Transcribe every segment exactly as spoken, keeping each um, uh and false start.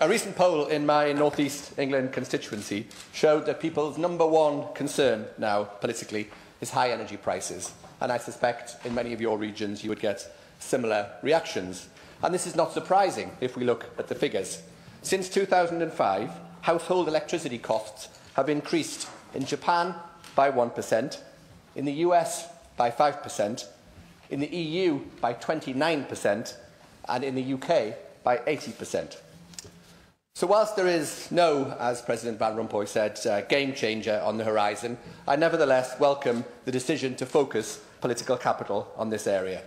A recent poll in my Northeast England constituency showed that people's number one concern now, politically, is high energy prices. And I suspect in many of your regions you would get similar reactions. And this is not surprising if we look at the figures. Since two thousand five, household electricity costs have increased in Japan by one percent, in the U S by five percent, in the E U by twenty-nine percent, and in the U K by eighty percent. So whilst there is no, as President Van Rompuy said, uh, game changer on the horizon, I nevertheless welcome the decision to focus political capital on this area.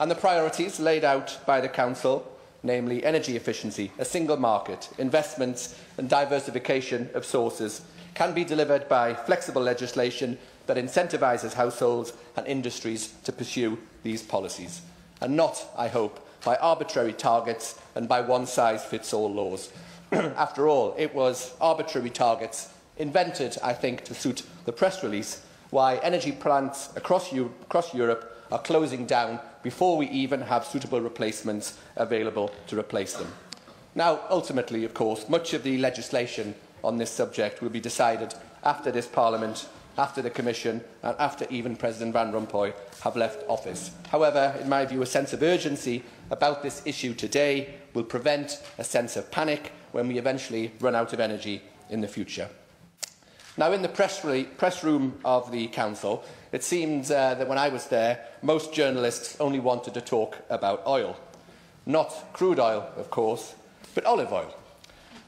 And the priorities laid out by the Council, namely energy efficiency, a single market, investments and diversification of sources, can be delivered by flexible legislation that incentivises households and industries to pursue these policies, and not, I hope, by arbitrary targets and by one-size-fits-all laws. After all, it was arbitrary targets invented, I think, to suit the press release, why energy plants across, Eu- across Europe are closing down before we even have suitable replacements available to replace them. Now, ultimately, of course, much of the legislation on this subject will be decided after this Parliament, after the Commission, and after even President Van Rompuy have left office. However, in my view, a sense of urgency about this issue today will prevent a sense of panic when we eventually run out of energy in the future. Now, in the press, re press room of the Council, it seems uh, that when I was there, most journalists only wanted to talk about oil. Not crude oil, of course, but olive oil.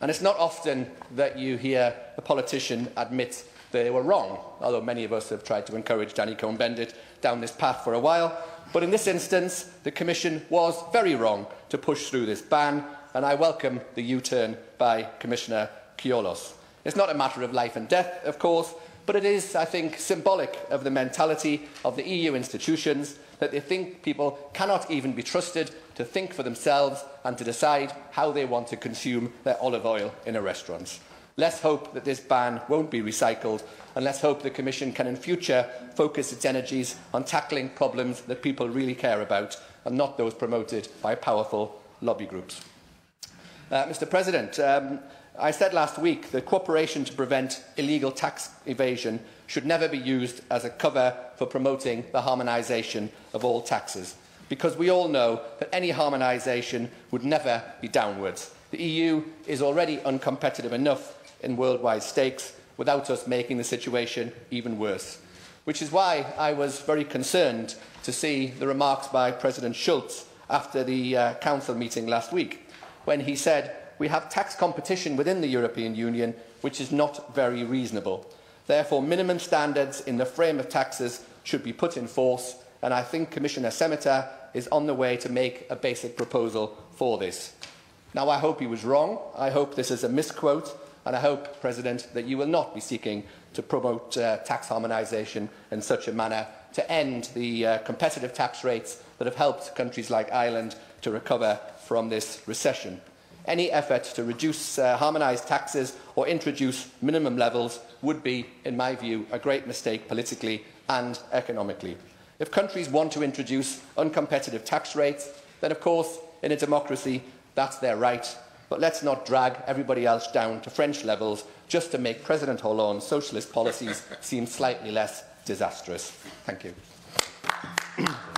And it's not often that you hear a politician admit they were wrong, although many of us have tried to encourage Danny Cohn-Bendit down this path for a while. But in this instance, the Commission was very wrong to push through this ban, and I welcome the U-turn by Commissioner Kiolos. It's not a matter of life and death, of course, but it is, I think, symbolic of the mentality of the E U institutions that they think people cannot even be trusted to think for themselves and to decide how they want to consume their olive oil in a restaurant. Let's hope that this ban won't be recycled, and let's hope the Commission can in future focus its energies on tackling problems that people really care about and not those promoted by powerful lobby groups. Uh, Mister President, um, I said last week that cooperation to prevent illegal tax evasion should never be used as a cover for promoting the harmonisation of all taxes, because we all know that any harmonisation would never be downwards. The E U is already uncompetitive enough in worldwide stakes without us making the situation even worse, which is why I was very concerned to see the remarks by President Schulz after the uh, Council meeting last week, when he said, "We have tax competition within the European Union, which is not very reasonable. Therefore, minimum standards in the frame of taxes should be put in force, and I think Commissioner Šemeta is on the way to make a basic proposal for this." Now, I hope he was wrong. I hope this is a misquote, and I hope, President, that you will not be seeking to promote uh, tax harmonisation in such a manner to end the uh, competitive tax rates that have helped countries like Ireland to recover from this recession. Any effort to reduce uh, harmonised taxes or introduce minimum levels would be, in my view, a great mistake politically and economically. If countries want to introduce uncompetitive tax rates, then of course, in a democracy, that's their right. But let's not drag everybody else down to French levels just to make President Hollande's socialist policies seem slightly less disastrous. Thank you.